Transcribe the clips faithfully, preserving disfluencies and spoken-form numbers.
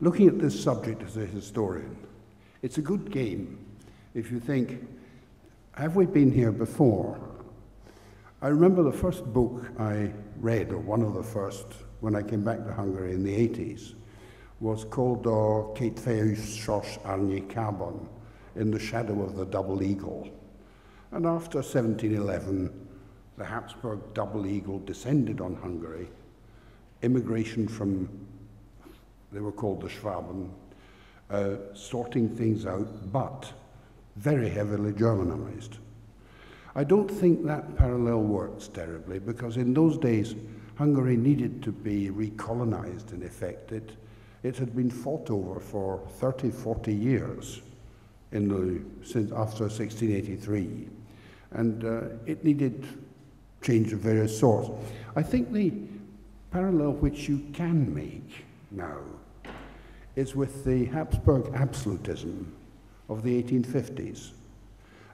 Looking at this subject as a historian, it's a good game if you think, have we been here before? I remember the first book I read, or one of the first, when I came back to Hungary in the eighties, was called In the Shadow of the Double Eagle. And after seventeen eleven, the Habsburg Double Eagle descended on Hungary. Immigration from, they were called the Schwaben, uh, sorting things out, but very heavily Germanized. I don't think that parallel works terribly, because in those days, Hungary needed to be recolonized, in effect. It, it had been fought over for thirty, forty years in the, since after sixteen eighty-three, and uh, it needed change of various sorts. I think the parallel which you can make now is with the Habsburg absolutism of the eighteen fifties.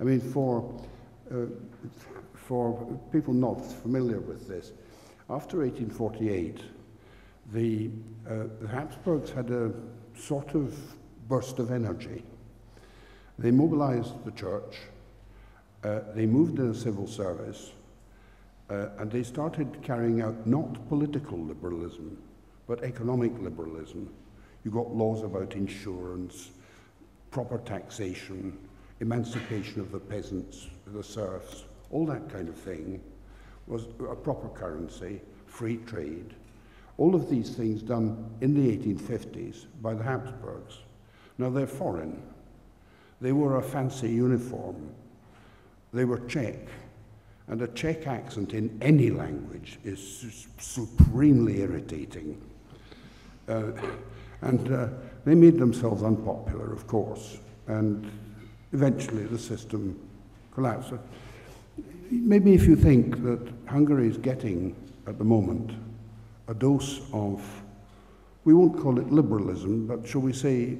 I mean, for, uh, for people not familiar with this, after eighteen forty-eight, the, uh, the Habsburgs had a sort of burst of energy. They mobilized the church, uh, they moved in a civil service, uh, and they started carrying out not political liberalism, but economic liberalism. You got laws about insurance, proper taxation, emancipation of the peasants, the serfs, all that kind of thing, was a proper currency, free trade. All of these things done in the eighteen fifties by the Habsburgs. Now they're foreign. They wore a fancy uniform. They were Czech. And a Czech accent in any language is su supremely irritating. Uh, and uh, they made themselves unpopular, of course. And eventually the system collapsed. Maybe if you think that Hungary is getting, at the moment, a dose of, we won't call it liberalism, but shall we say,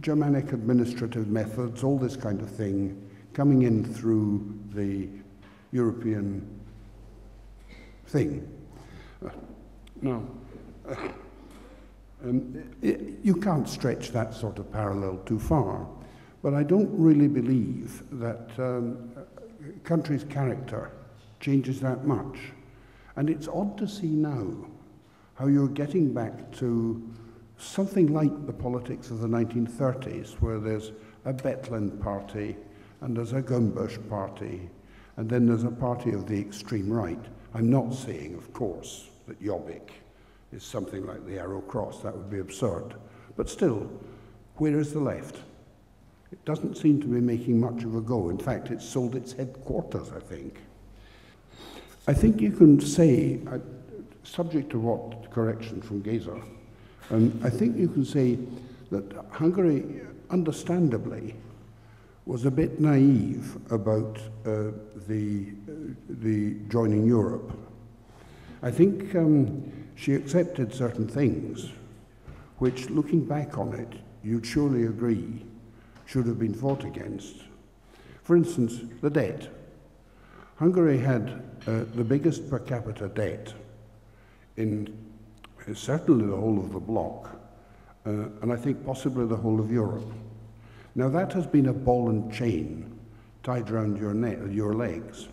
Germanic administrative methods, all this kind of thing, coming in through the European thing. Uh, no. Uh, um, it, you can't stretch that sort of parallel too far, but I don't really believe that um, country's character changes that much. And it's odd to see now how you're getting back to something like the politics of the nineteen thirties, where there's a Bethlen party, and there's a Gumbush party, and then there's a party of the extreme right. I'm not saying, of course, that Jobbik is something like the Arrow Cross. That would be absurd. But still, where is the left? It doesn't seem to be making much of a go. In fact, it's sold its headquarters, I think. I think you can say, uh, subject to what correction from Geza, um, I think you can say that Hungary, understandably, was a bit naive about uh, the, uh, the joining Europe. I think um, she accepted certain things, which, looking back on it, you'd surely agree should have been fought against. For instance, the debt. Hungary had uh, the biggest per capita debt in uh, certainly the whole of the bloc, uh, and I think possibly the whole of Europe. Now that has been a ball and chain tied around your, your legs.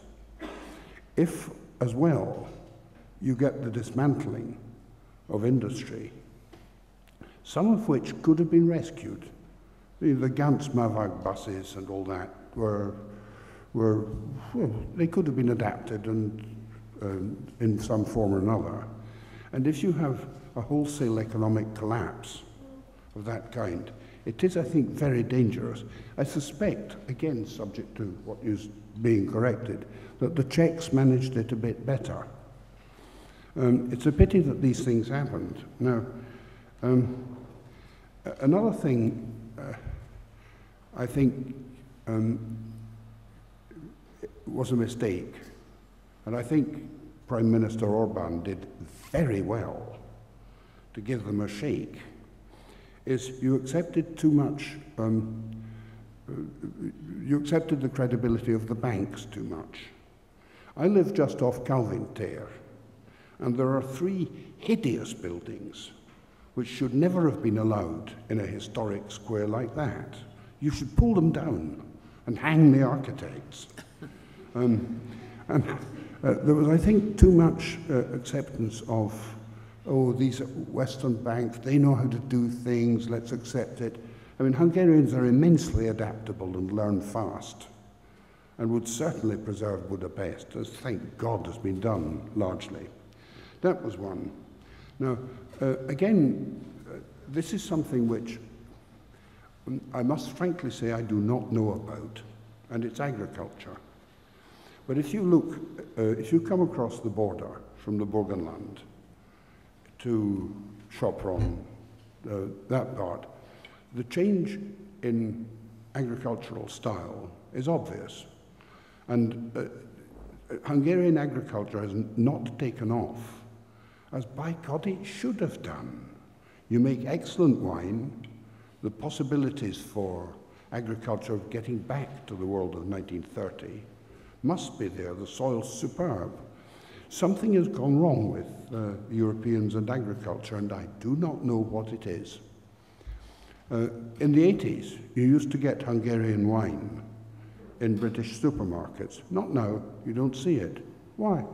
If, as well, you get the dismantling of industry, some of which could have been rescued. The Gantz-Mavag buses and all that were, were well, they could have been adapted and, um, in some form or another. And if you have a wholesale economic collapse of that kind, it is, I think, very dangerous. I suspect, again, subject to what is being corrected, that the Czechs managed it a bit better. Um, it's a pity that these things happened. Now, um, another thing, uh, I think um, it was a mistake, and I think Prime Minister Orban did very well to give them a shake, is you accepted too much, um, you accepted the credibility of the banks too much. I live just off Calvin Tér, and there are three hideous buildings which should never have been allowed in a historic square like that. You should pull them down and hang the architects. Um, and uh, there was, I think, too much uh, acceptance of, oh, these Western banks, they know how to do things, let's accept it. I mean, Hungarians are immensely adaptable and learn fast, and would certainly preserve Budapest, as thank God has been done largely. That was one. Now, uh, again, uh, this is something which um, I must frankly say I do not know about, and it's agriculture. But if you look, uh, if you come across the border from the Burgenland to Chopron, uh, that part, the change in agricultural style is obvious. And uh, Hungarian agriculture has not taken off, as by God it should have done. You make excellent wine. The possibilities for agriculture of getting back to the world of nineteen thirty must be there. The soil's superb. Something has gone wrong with uh, Europeans and agriculture, and I do not know what it is. Uh, in the eighties, you used to get Hungarian wine in British supermarkets. Not now, you don't see it. Why?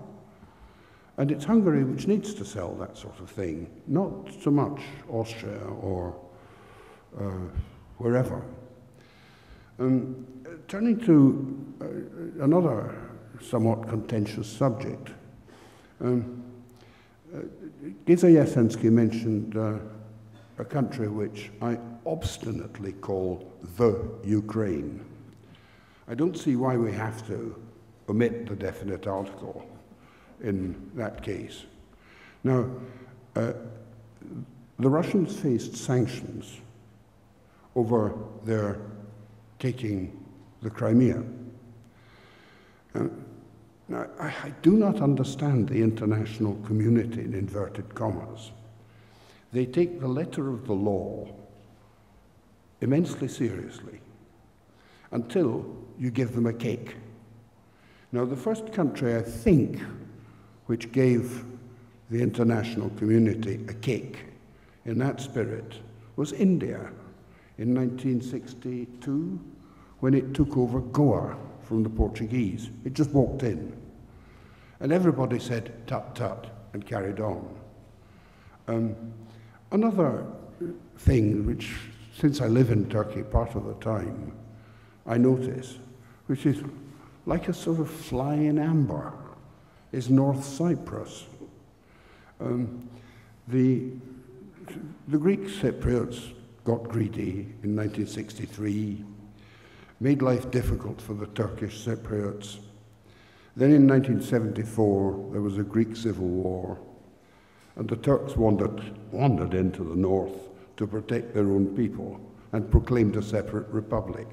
And it's Hungary which needs to sell that sort of thing, not so much Austria or uh, wherever. Um, turning to uh, another somewhat contentious subject, um, uh, Giza Yasensky mentioned uh, a country which I obstinately call the Ukraine. I don't see why we have to omit the definite article in that case. Now, uh, the Russians faced sanctions over their taking the Crimea. Uh, now, I, I do not understand the international community in inverted commas. They take the letter of the law immensely seriously until you give them a cake. Now, the first country, I think, which gave the international community a cake in that spirit was India in nineteen sixty-two, when it took over Goa from the Portuguese. It just walked in. And everybody said, tut, tut, and carried on. Um, Another thing which, since I live in Turkey part of the time, I notice, which is like a sort of fly in amber, is North Cyprus. Um, the, the Greek Cypriots got greedy in nineteen sixty-three, made life difficult for the Turkish Cypriots. Then in nineteen seventy-four, there was a Greek civil war, and the Turks wandered, wandered into the north to protect their own people and proclaimed a separate republic.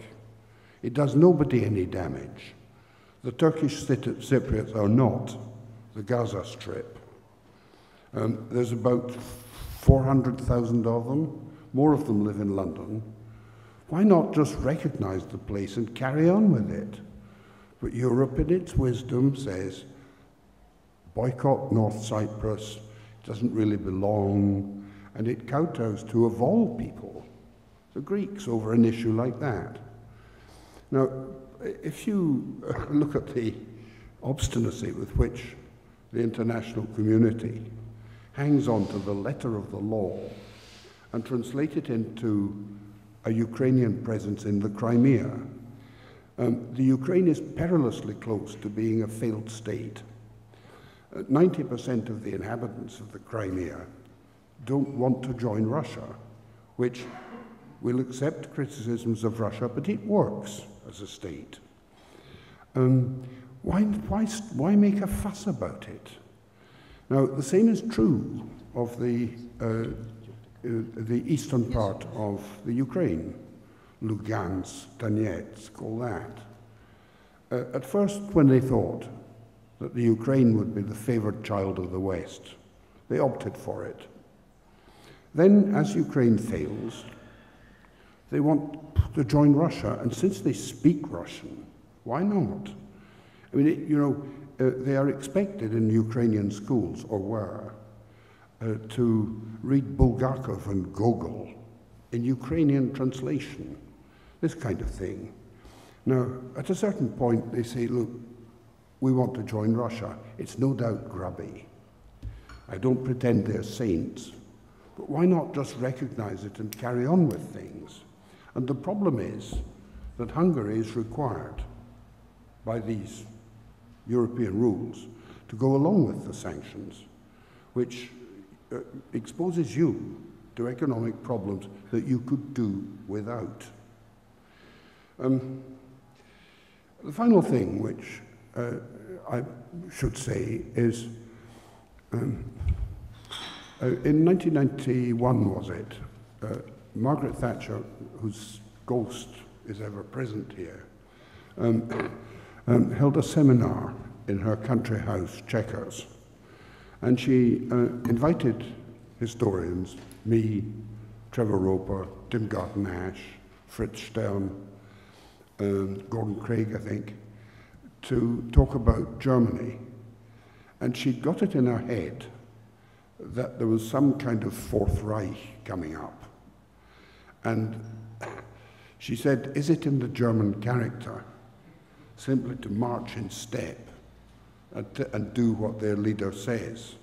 It does nobody any damage. The Turkish Cypriots are not the Gaza Strip. Um, there's about four hundred thousand of them. More of them live in London. Why not just recognize the place and carry on with it? But Europe, in its wisdom, says, boycott North Cyprus, doesn't really belong, and it kowtows to, of all people, the Greeks over an issue like that. Now, if you look at the obstinacy with which the international community hangs on to the letter of the law and translate it into a Ukrainian presence in the Crimea, um, the Ukraine is perilously close to being a failed state. ninety percent of the inhabitants of the Crimea don't want to join Russia, which will accept criticisms of Russia, but it works as a state. Um, why, why, why make a fuss about it? Now, the same is true of the, uh, uh, the eastern part of the Ukraine, Lugansk, Donetsk, all that. Uh, at first, when they thought that the Ukraine would be the favored child of the West, they opted for it. Then, as Ukraine fails, they want to join Russia, and since they speak Russian, why not? I mean, it, you know, uh, they are expected in Ukrainian schools, or were, uh, to read Bulgakov and Gogol in Ukrainian translation, this kind of thing. Now, at a certain point, they say, look, we want to join Russia. It's no doubt grubby. I don't pretend they're saints, but why not just recognize it and carry on with things? And the problem is that Hungary is required by these European rules to go along with the sanctions, which uh, exposes you to economic problems that you could do without. Um, the final thing which uh, I should say is, um, uh, in nineteen ninety-one, was it, uh, Margaret Thatcher, whose ghost is ever present here, um, um, held a seminar in her country house, Chequers, and she uh, invited historians, me, Trevor Roper, Tim Garton Ash, Fritz Stern, um, Gordon Craig, I think, to talk about Germany. And she'd got it in her head that there was some kind of Fourth Reich coming up. And she said, is it in the German character simply to march in step and, to, and do what their leader says?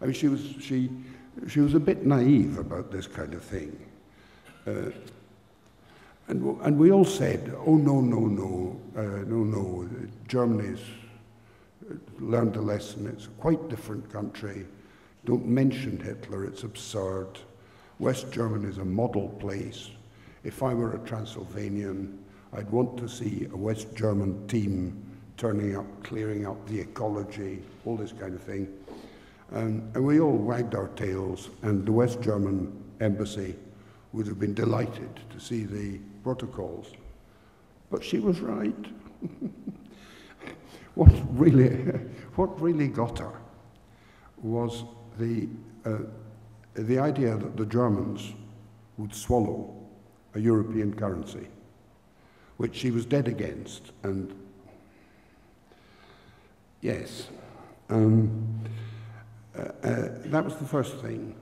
I mean, she was, she, she was a bit naive about this kind of thing. Uh, and, and we all said, oh, no, no, no, uh, no, no, Germany's learned a lesson. It's a quite different country. Don't mention Hitler, it's absurd. West Germany is a model place. If I were a Transylvanian, I'd want to see a West German team turning up, clearing up the ecology, all this kind of thing. Um, and we all wagged our tails, and the West German embassy would have been delighted to see the protocols. But she was right. What really, what really got her was the, uh, the idea that the Germans would swallow a European currency, which she was dead against. And yes, um, uh, uh, that was the first thing.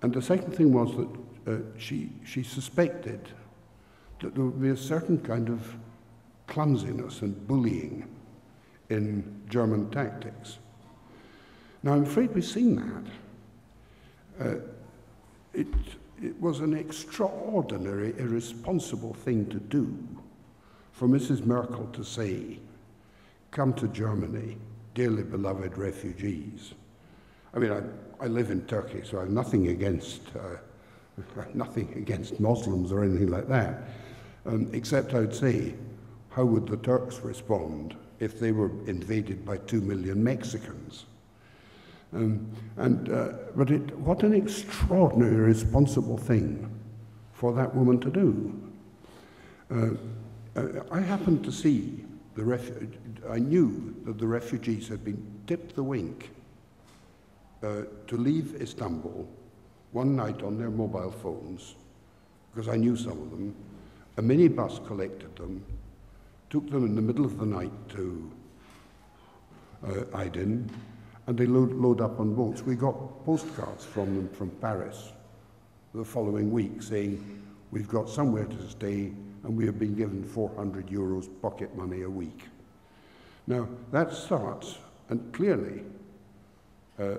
And the second thing was that uh, she, she suspected that there would be a certain kind of clumsiness and bullying in German tactics. Now, I'm afraid we've seen that. Uh, it, It was an extraordinary, irresponsible thing to do for Missus Merkel to say, come to Germany, dearly beloved refugees. I mean, I, I live in Turkey, so I have nothing against, uh, nothing against Muslims or anything like that, um, except I'd say, how would the Turks respond if they were invaded by two million Mexicans? Um, and, uh, but it, what an extraordinary, irresponsible thing for that woman to do. Uh, I happened to see the refu- I knew that the refugees had been tipped the wink uh, to leave Istanbul one night on their mobile phones, because I knew some of them. A minibus collected them, took them in the middle of the night to uh, Aydin, and they load, load up on boats. We got postcards from them from Paris the following week saying, we've got somewhere to stay and we have been given four hundred euros pocket money a week. Now, that starts, and clearly uh,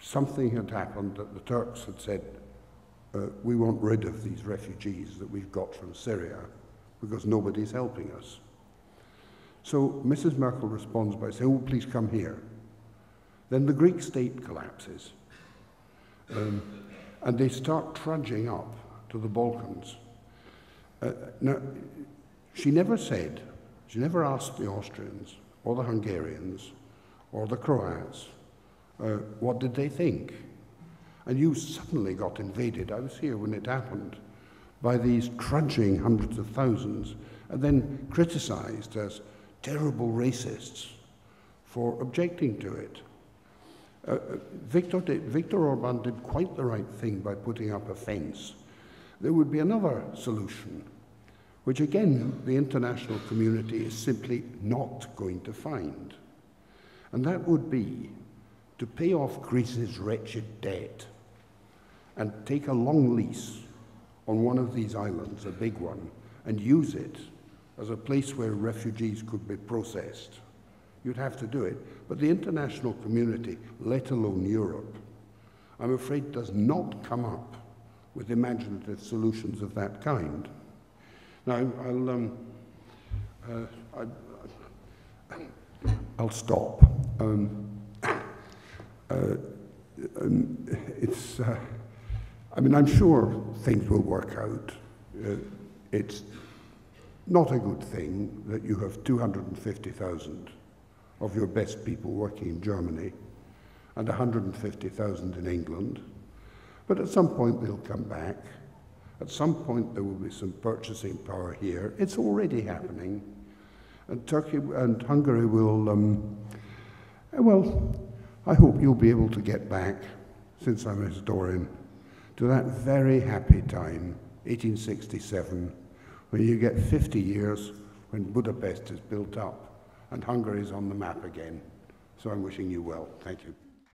something had happened that the Turks had said, uh, we want rid of these refugees that we've got from Syria because nobody's helping us. So Missus Merkel responds by saying, oh, please come here. Then the Greek state collapses, um, and they start trudging up to the Balkans. Uh, now, she never said, she never asked the Austrians or the Hungarians or the Croats, uh, what did they think? And you suddenly got invaded. I was here when it happened, by these trudging hundreds of thousands, and then criticized as terrible racists for objecting to it. Uh, Victor, did, Victor Orban did quite the right thing by putting up a fence. There would be another solution, which again, the international community is simply not going to find. And that would be to pay off Greece's wretched debt and take a long lease on one of these islands, a big one, and use it as a place where refugees could be processed. You'd have to do it, but the international community, let alone Europe, I'm afraid does not come up with imaginative solutions of that kind. Now, I'll, um, uh, I, I, I'll stop. Um, uh, um, it's, uh, I mean, I'm sure things will work out. Uh, it's not a good thing that you have two hundred fifty thousand of your best people working in Germany and one hundred fifty thousand in England. But at some point they'll come back. At some point there will be some purchasing power here. It's already happening. And Turkey and Hungary will, um, well, I hope you'll be able to get back, since I'm a historian, to that very happy time, eighteen sixty-seven, when you get fifty years when Budapest is built up and Hungary is on the map again. So I'm wishing you well. Thank you.